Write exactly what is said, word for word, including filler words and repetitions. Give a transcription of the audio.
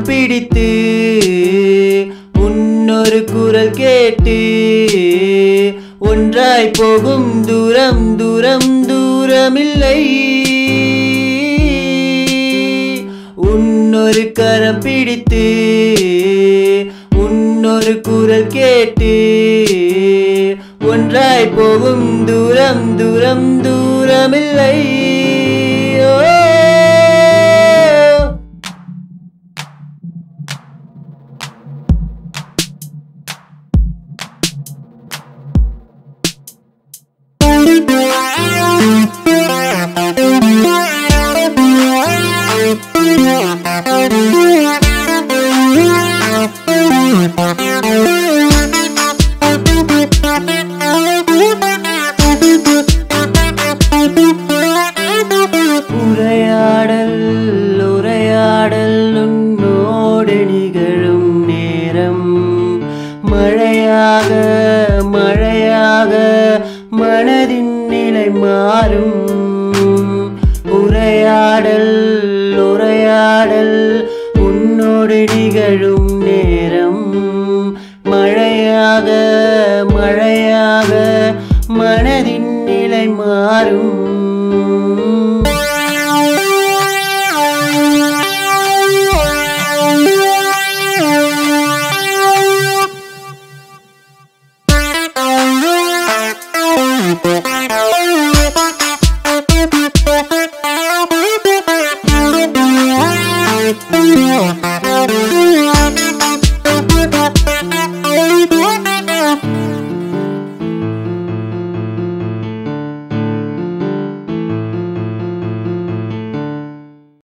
நான் பிடித்து உன்னொரு குரல் கேட்டு ஒன்றாய் போகும் தூரம் தூரம் தூரமில்லை. உன்னொரு கரம் பிடித்து உன்னொரு குரல் கேட்டு ஒன்றாய் போகும் தூரம் தூரம் தூரமில்லை. மழையாக மழையாக மனதின் நிலை மாறும். உரையாடல் உரையாடல் உன்னோடு நிகழும் நேரம். மழையாக மழையாக மனதின் நிலை மாறும். Bye.